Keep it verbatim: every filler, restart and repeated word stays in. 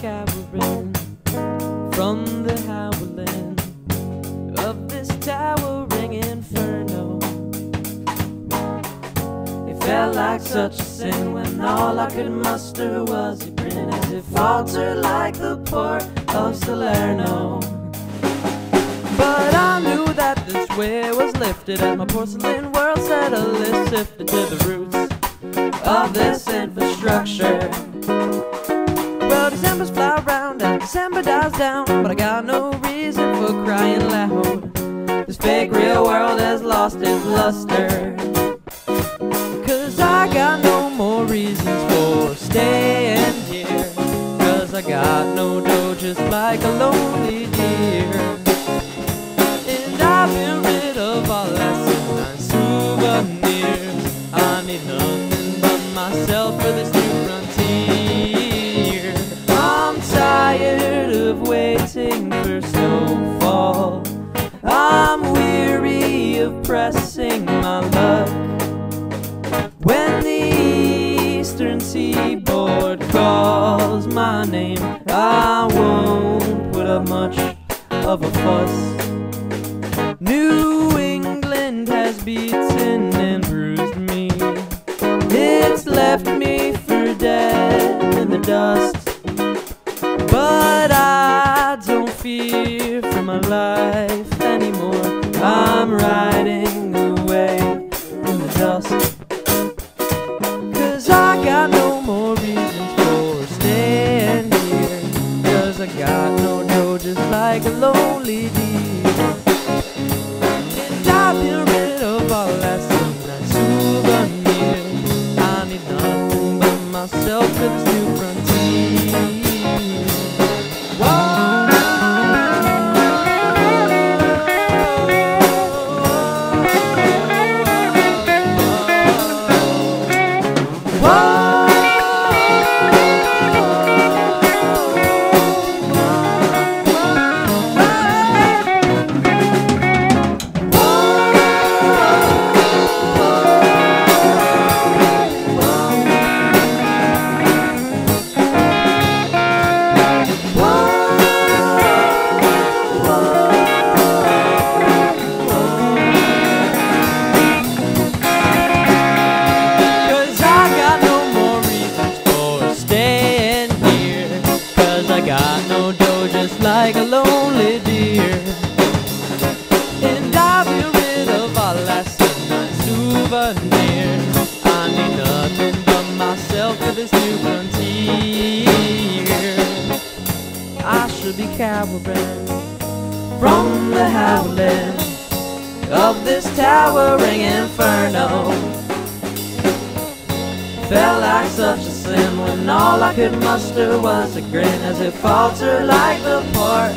cowering from the howling of this towering inferno. It felt like such a sin when all I could muster was your grin, as it faltered like the port of Salerno. But I knew that this way was lifted, and my porcelain world settled and sifted to the roots of this infrastructure. Well, December's fly round and December dies down, but I got no reason for crying loud. This fake real world has lost its luster, 'cause I got no more reasons for staying here, 'cause I got no dough, just like a lonely deer. I've been rid of all asinine souvenirs. I need nothing but myself for this new frontier. I'm tired of waiting for snowfall. I'm weary of pressing my luck. When the eastern seaboard calls my name, I won't put up much of a fuss. New England has beaten and bruised me. It's left me for dead in the dust. But I don't fear for my life anymore. I'm riding away in the dust, 'cause I got no more reasons for staying here, 'cause I got no dough, just like a lonely deer. I've been rid of all last night souvenirs. I need nothing but myself for this new frontier. Whoa. Whoa. Like a lonely deer, and I've been rid of all last night's souvenirs. I need nothing but myself for this new frontier. I should be cowering from the howling of this towering inferno. Felt like such a sin when all I could muster was a grin, as it faltered like the port